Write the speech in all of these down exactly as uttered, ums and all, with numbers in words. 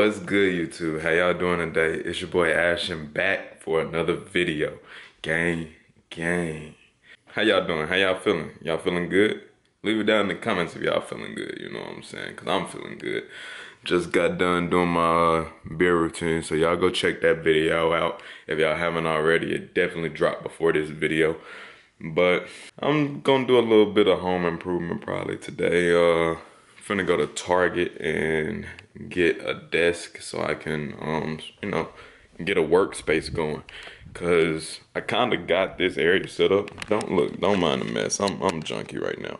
What's good, YouTube? How y'all doing today? It's your boy Ashton back for another video. Gang, gang. How y'all doing? How y'all feeling? Y'all feeling good? Leave it down in the comments if y'all feeling good, you know what I'm saying? Because I'm feeling good. Just got done doing my uh, beer routine, so y'all go check that video out. If y'all haven't already, it definitely dropped before this video. But I'm going to do a little bit of home improvement probably today. Uh, finna go to Target and get a desk so I can, um, you know, get a workspace going. Cause I kind of got this area set up. Don't look, don't mind the mess. I'm I'm junky right now,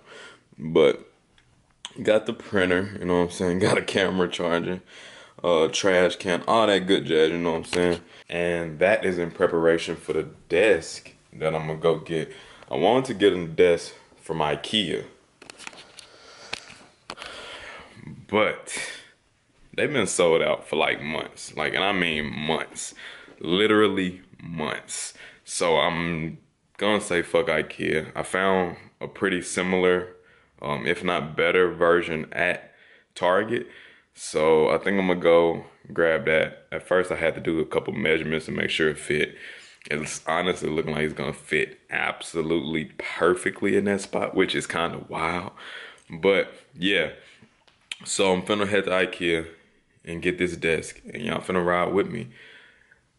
but got the printer. You know what I'm saying? Got a camera charger, uh, trash can, all that good jazz. You know what I'm saying? And that is in preparation for the desk that I'm gonna go get. I wanted to get a desk from IKEA, but they've been sold out for like months. Like, and I mean months, literally. months. So I'm gonna say fuck IKEA. I found a pretty similar, um, if not better version at Target. So I think I'm gonna go grab that. At first I had to do a couple measurements to make sure it fit. It's honestly looking like it's gonna fit absolutely perfectly in that spot, which is kind of wild. But yeah, so I'm finna head to IKEA and get this desk, and y'all finna ride with me.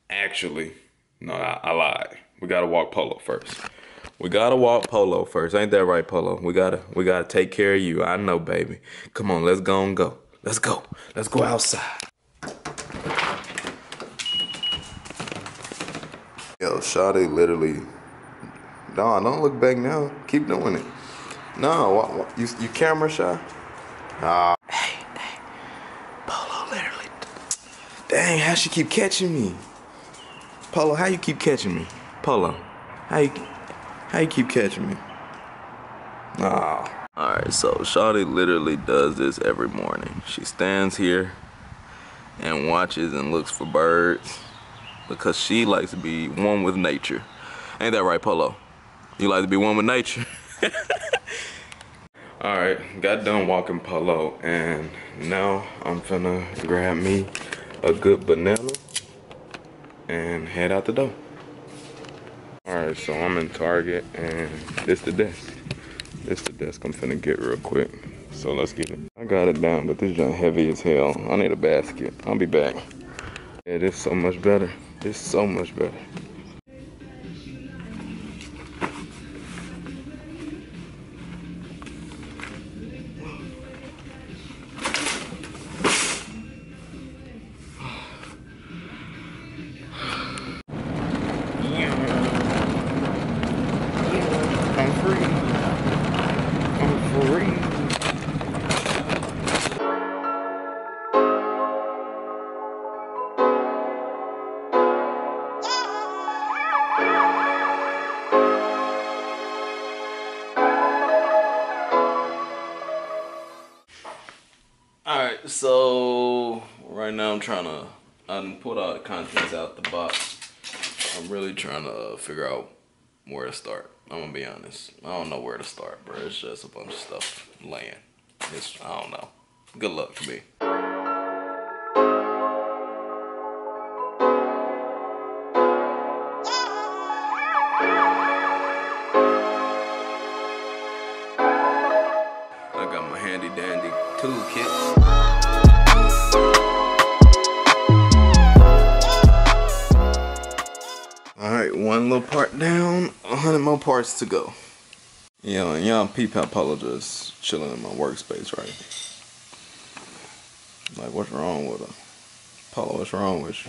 Actually, no, I, I lied. We gotta walk Polo first. We gotta walk Polo first. Ain't that right, Polo? We gotta, we gotta take care of you. I know, baby. Come on, let's go and go. Let's go. Let's go outside. Yo, shawty literally. No, don't look back now. Keep doing it. No, what, what, you, you camera shy? Ah. Uh, hey, hey, Polo literally. Dang, how she keep catching me? Polo, how you keep catching me? Polo, how you, how you keep catching me? Oh. All right, so shawty literally does this every morning. She stands here and watches and looks for birds because she likes to be one with nature. Ain't that right, Polo? You like to be one with nature? All right, got done walking Polo, and now I'm finna grab me a good banana and head out the door. Alright, so I'm in Target and this the desk. This the desk I'm finna get real quick. So let's get it. I got it down, but this is heavy as hell. I need a basket. I'll be back. Yeah, this is so much better. This is so much better. Alright, so right now I'm trying to, I pulled all the contents out the box. I'm really trying to figure out where to start. I'm gonna be honest. I don't know where to start, bro. It's just a bunch of stuff laying. It's, I don't know. Good luck to me. I got my handy dandy toolkit. One little part down, a hundred more parts to go. Yo, and y'all peep how Polo just chilling in my workspace right here. Like, what's wrong with her? Polo, what's wrong with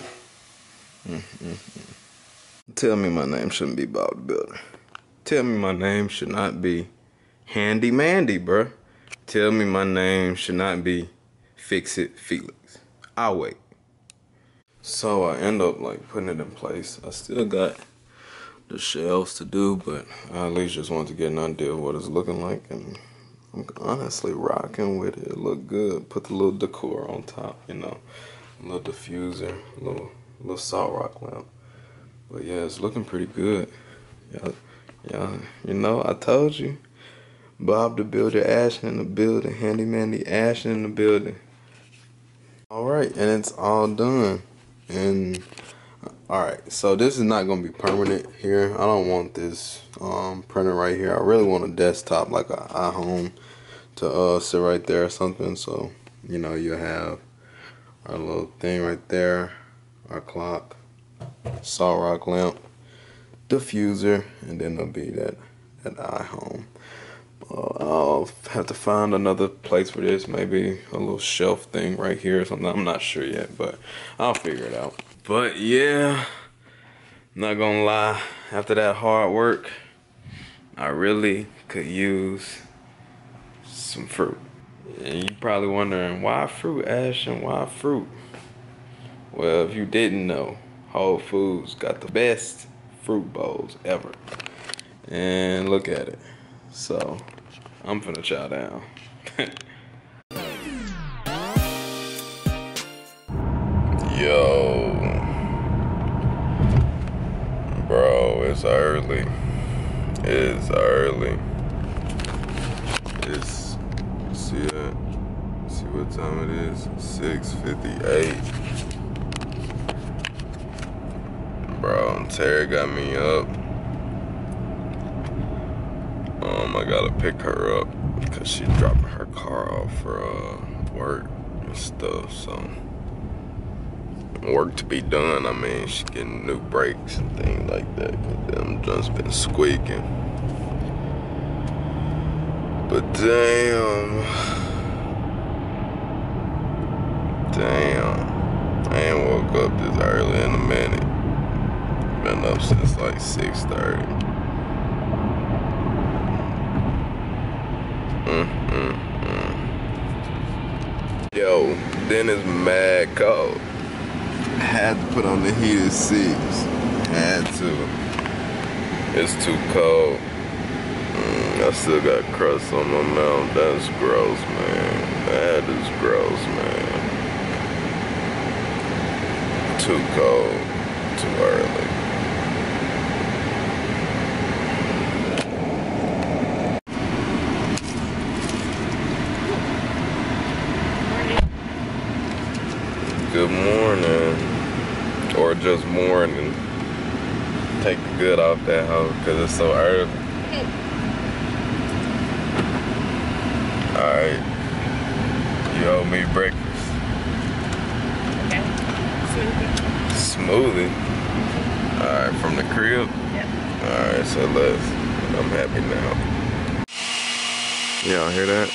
you? Mm-hmm. Tell me my name shouldn't be Bob the Builder. Tell me my name should not be Handy Mandy, bruh. Tell me my name should not be Fix It Felix. I'll wait. So I end up like putting it in place. I still got the shelves to do, but I at least just wanted to get an idea of what it's looking like, and I'm honestly rocking with it. It looked good. Put the little decor on top, you know, a little diffuser, a little, little salt rock lamp. But yeah, it's looking pretty good. Y'all, y'all, you know, I told you, Bob the Builder, Ashton in the building, Handy Mandy, Ashton in the building. Alright, and it's all done. And alright, so this is not going to be permanent here. I don't want this um, printer right here. I really want a desktop, like an iHome, to uh, sit right there or something. So, you know, you'll have our little thing right there, our clock, saw rock lamp, diffuser, and then there'll be that, that iHome. Uh, I'll have to find another place for this, maybe a little shelf thing right here or something. I'm not sure yet, but I'll figure it out. But yeah, not gonna lie, after that hard work, I really could use some fruit. And you're probably wondering, why fruit, Ash, and why fruit? Well, if you didn't know, Whole Foods got the best fruit bowls ever. And look at it. So I'm finna chow down. Yo, bro, it's early. It's early. It's see that? See what time it is? six fifty-eight. Bro, Tara got me up. Um, I gotta pick her up because she's dropping her car off for uh, work and stuff, so work to be done. I mean, she's getting new brakes and things like that because them joints been squeaking. But damn, damn, I ain't woke up this early in a minute. Been up since like six thirty. Mm, mm, mm. Yo, then it's mad cold. I had to put on the heated seats. Had to. It's too cold. Mm, I still got crust on my mouth. That's gross, man. That is gross, man. Too cold. Too early. Good morning, or just morning. Take the good off that hoe because it's so early. Alright, you owe me breakfast. Okay. Smoothie. Smoothie? Alright, from the crib? Yep. Alright, so let's. I'm happy now. Y'all hear that?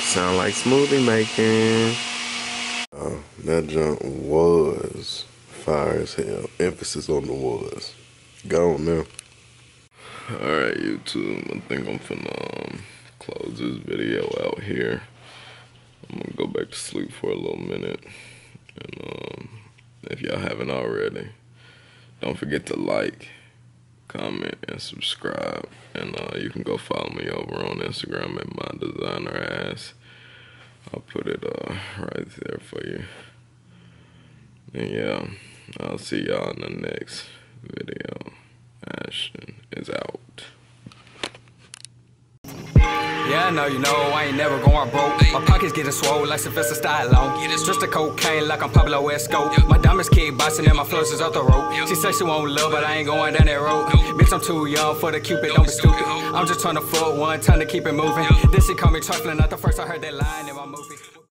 Sound like smoothie making. Uh, that junk was fire as hell. Emphasis on the was. Gone now. Alright, YouTube. I think I'm finna um, close this video out here. I'm gonna go back to sleep for a little minute. And um, if y'all haven't already, don't forget to like, comment, and subscribe. And uh, you can go follow me over on Instagram at MyDesignerAss. I'll put it uh, right there for you. And yeah, I'll see y'all in the next video. Ashton is out. Yeah, I know you know I ain't never going broke. My pockets getting swole like Sylvester Stallone. Stressed to cocaine like I'm Pablo Escobar. My diamonds keep bouncing and my flows is up the rope. She say she won't love, but I ain't going down that road. Bitch, I'm too young for the Cupid, don't be stupid. I'm just trying to fuck one, trying to keep it moving. Then she call me trifling, not the first I heard that line in my movie.